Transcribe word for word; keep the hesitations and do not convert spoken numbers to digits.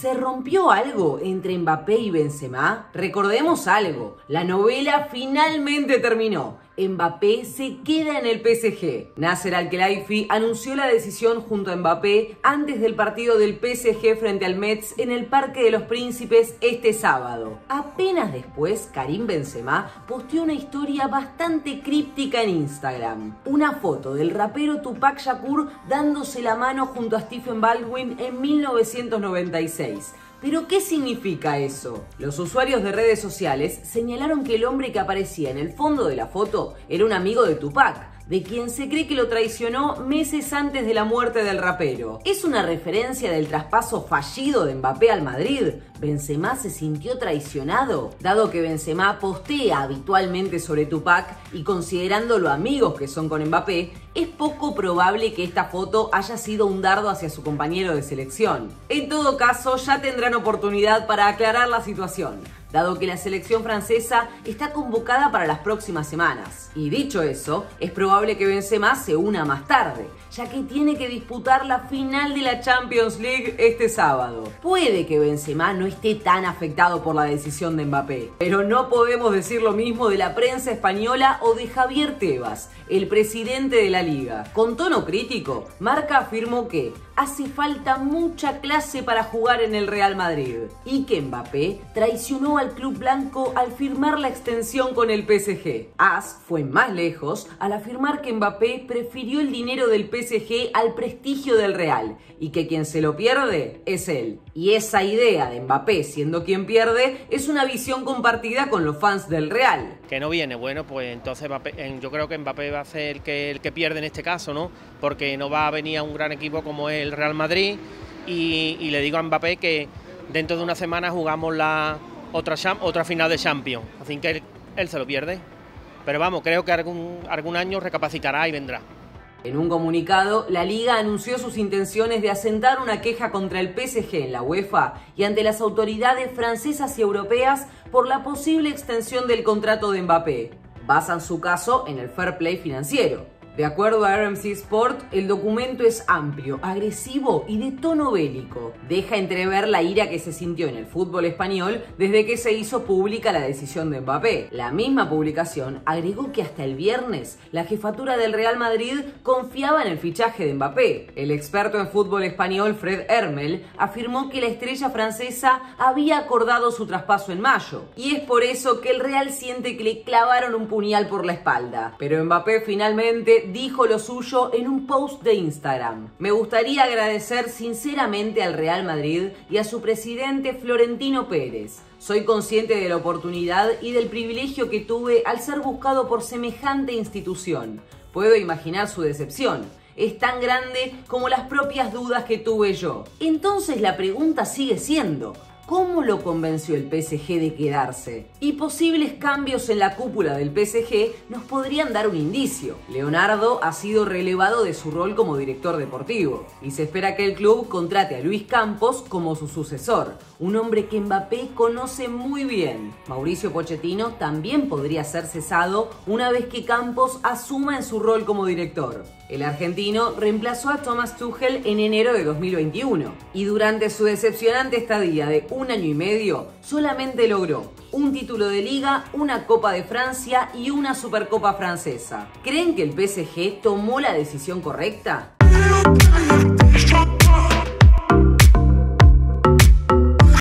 ¿Se rompió algo entre Mbappé y Benzema? Recordemos algo, la novela finalmente terminó. Mbappé se queda en el P S G. Nasser Al-Khelaifi anunció la decisión junto a Mbappé antes del partido del P S G frente al Metz en el Parque de los Príncipes este sábado. Apenas después, Karim Benzema posteó una historia bastante críptica en Instagram. Una foto del rapero Tupac Shakur dándose la mano junto a Stephen Baldwin en mil novecientos noventa y seis. ¿Pero qué significa eso? Los usuarios de redes sociales señalaron que el hombre que aparecía en el fondo de la foto era un amigo de Tupac, de quien se cree que lo traicionó meses antes de la muerte del rapero. ¿Es una referencia del traspaso fallido de Mbappé al Madrid? ¿Benzema se sintió traicionado? Dado que Benzema postea habitualmente sobre Tupac y considerando lo amigos que son con Mbappé, es poco probable que esta foto haya sido un dardo hacia su compañero de selección. En todo caso, ya tendrán oportunidad para aclarar la situación, dado que la selección francesa está convocada para las próximas semanas. Y dicho eso, es probable que Benzema se una más tarde, ya que tiene que disputar la final de la Champions League este sábado. Puede que Benzema no esté tan afectado por la decisión de Mbappé, pero no podemos decir lo mismo de la prensa española o de Javier Tebas, el presidente de la Liga. Con tono crítico, Marca afirmó que hace falta mucha clase para jugar en el Real Madrid y que Mbappé traicionó al club blanco al firmar la extensión con el P S G. As fue más lejos al afirmar que Mbappé prefirió el dinero del P S G al prestigio del Real y que quien se lo pierde es él. Y esa idea de Mbappé siendo quien pierde es una visión compartida con los fans del Real. Que no viene, bueno, pues entonces Mbappé, yo creo que Mbappé va a ser el que, el que pierde en este caso, ¿no? Porque no va a venir a un gran equipo como él Real Madrid y, y le digo a Mbappé que dentro de una semana jugamos la otra, otra final de Champions, así que él, él se lo pierde, pero vamos, creo que algún, algún año recapacitará y vendrá. En un comunicado, la Liga anunció sus intenciones de asentar una queja contra el P S G en la UEFA y ante las autoridades francesas y europeas por la posible extensión del contrato de Mbappé. Basan su caso en el fair play financiero. De acuerdo a R M C Sport, el documento es amplio, agresivo y de tono bélico. Deja entrever la ira que se sintió en el fútbol español desde que se hizo pública la decisión de Mbappé. La misma publicación agregó que hasta el viernes la jefatura del Real Madrid confiaba en el fichaje de Mbappé. El experto en fútbol español Fred Hermel afirmó que la estrella francesa había acordado su traspaso en mayo y es por eso que el Real siente que le clavaron un puñal por la espalda. Pero Mbappé finalmente dijo lo suyo en un post de Instagram. Me gustaría agradecer sinceramente al Real Madrid y a su presidente Florentino Pérez. Soy consciente de la oportunidad y del privilegio que tuve al ser buscado por semejante institución. Puedo imaginar su decepción. Es tan grande como las propias dudas que tuve yo. Entonces la pregunta sigue siendo, ¿cómo lo convenció el P S G de quedarse? Y posibles cambios en la cúpula del P S G nos podrían dar un indicio. Leonardo ha sido relevado de su rol como director deportivo y se espera que el club contrate a Luis Campos como su sucesor, un hombre que Mbappé conoce muy bien. Mauricio Pochettino también podría ser cesado una vez que Campos asuma en su rol como director. El argentino reemplazó a Thomas Tuchel en enero de dos mil veintiuno y durante su decepcionante estadía de un Un año y medio solamente logró un título de Liga, una Copa de Francia y una Supercopa francesa. ¿Creen que el P S G tomó la decisión correcta?